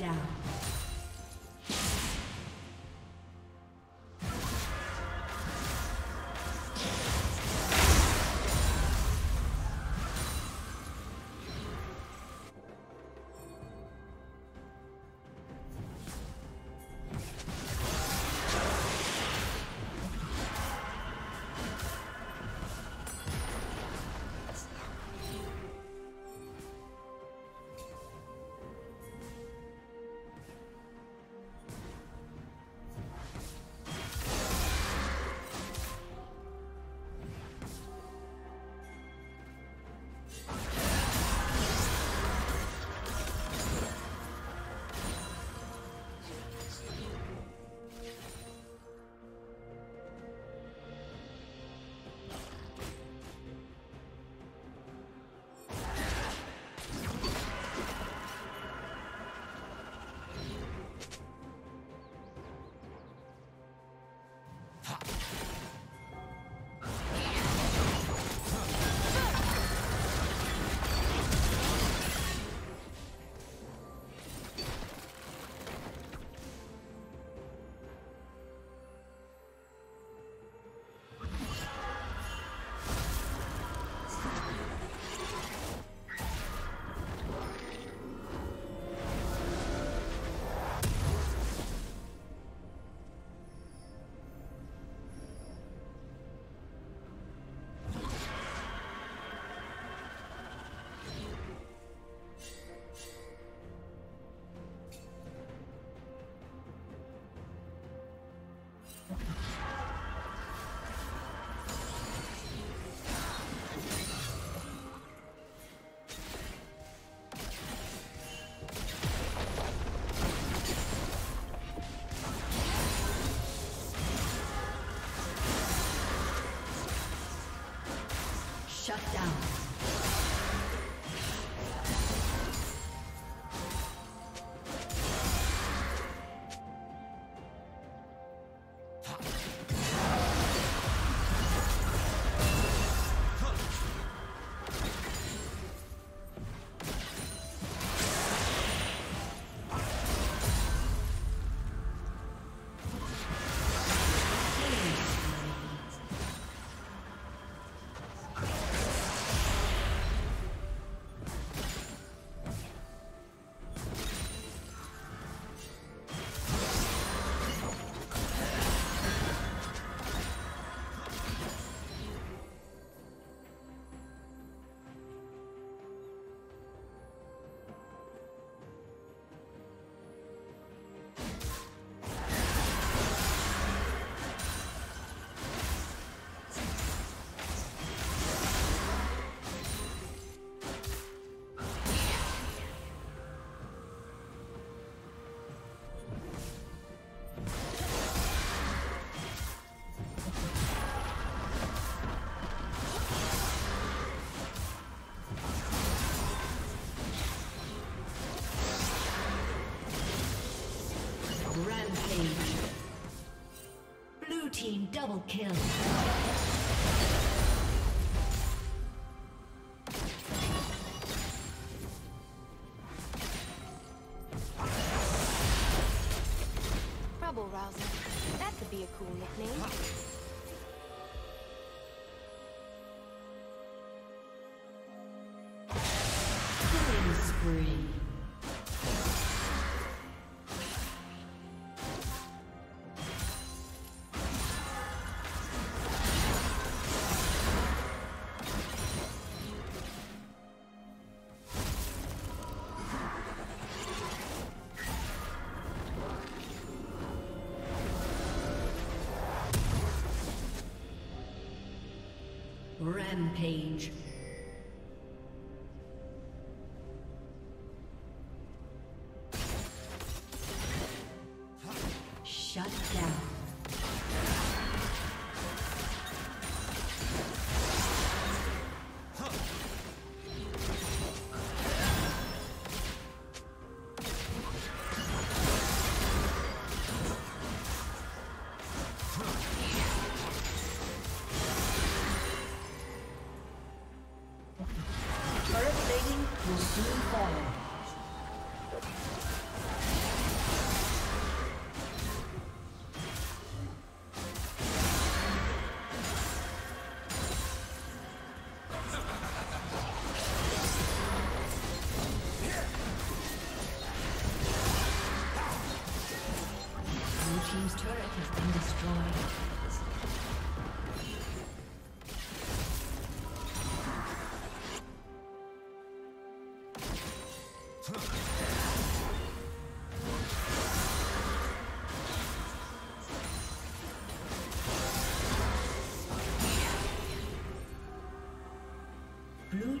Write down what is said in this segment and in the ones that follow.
down. Shut down. Double kill. Rubble rouser. That could be a cool nickname. Killing spree. Rampage. Shut down. Blue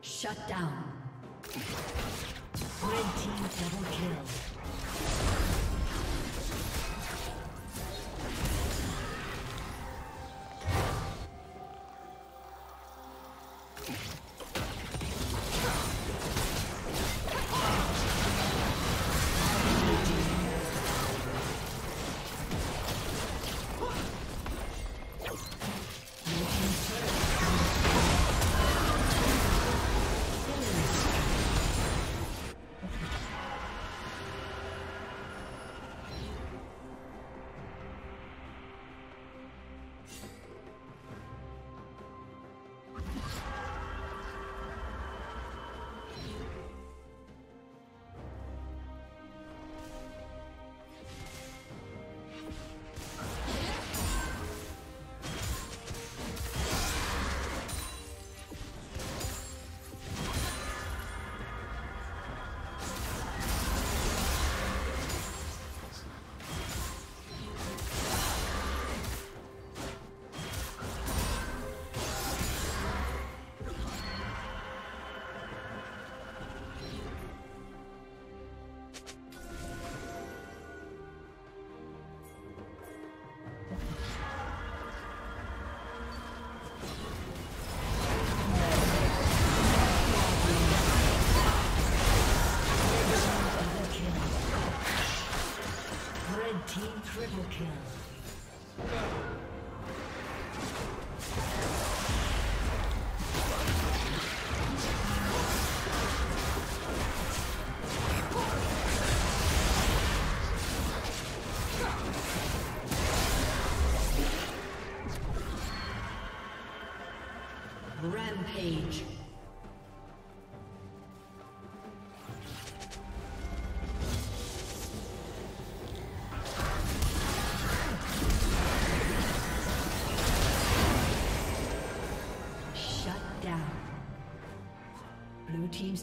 Shut down. Red team double kill. Triple kill. Rampage. Team's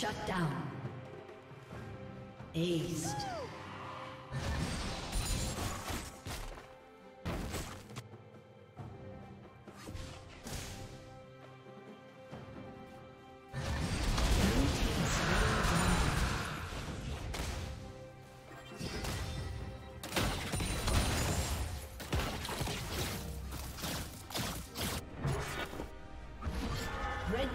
Shut down. Aced. Red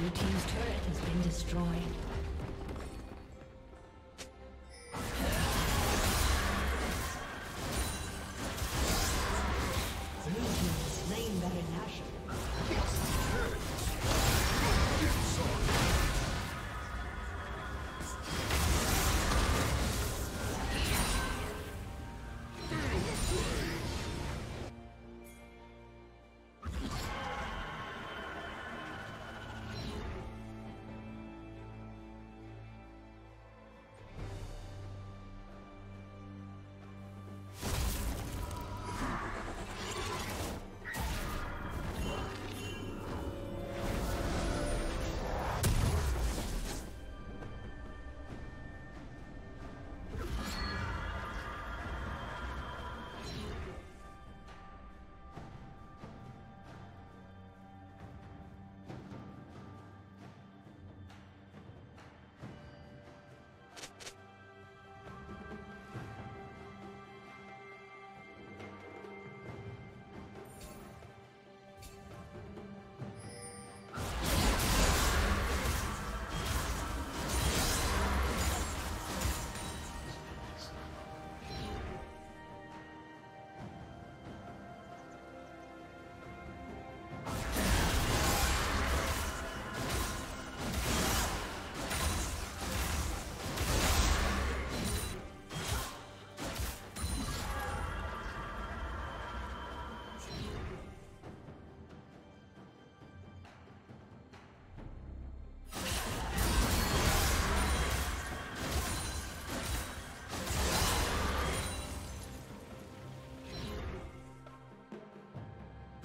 Your team's turret has been destroyed.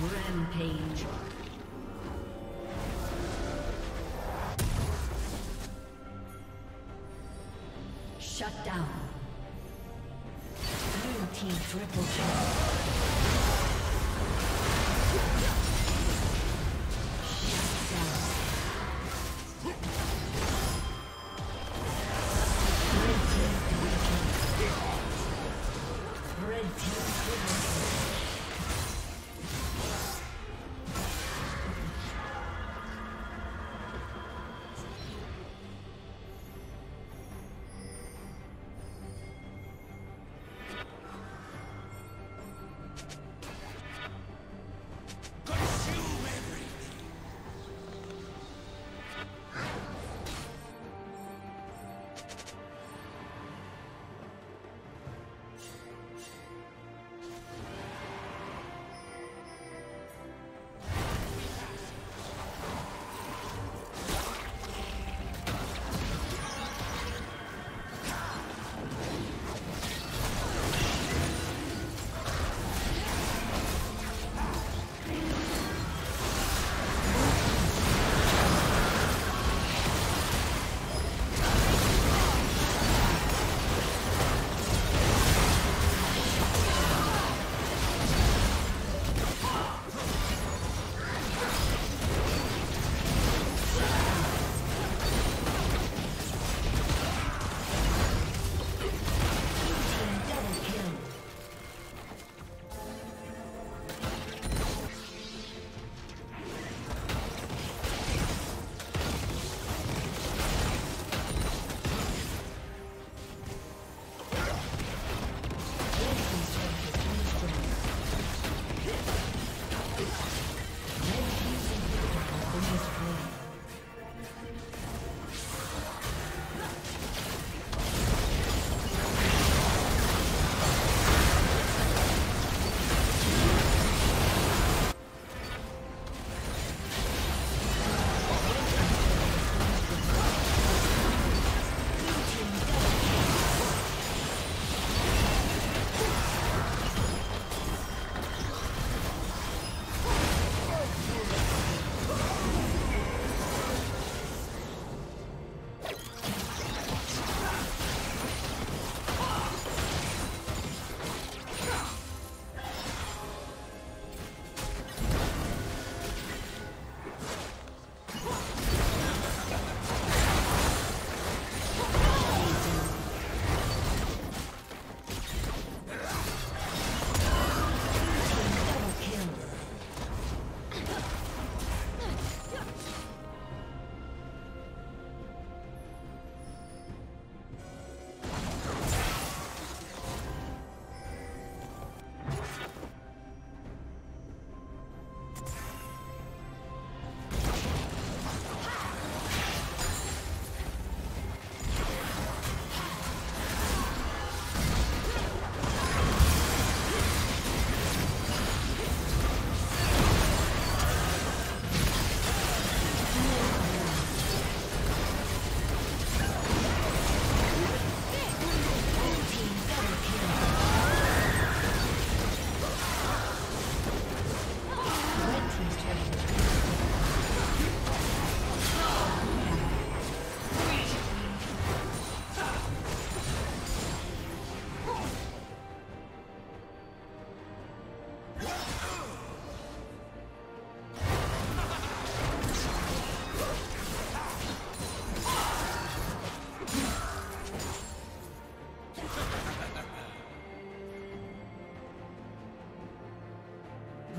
Rampage. Shut down. Blue team triple kill.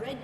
Red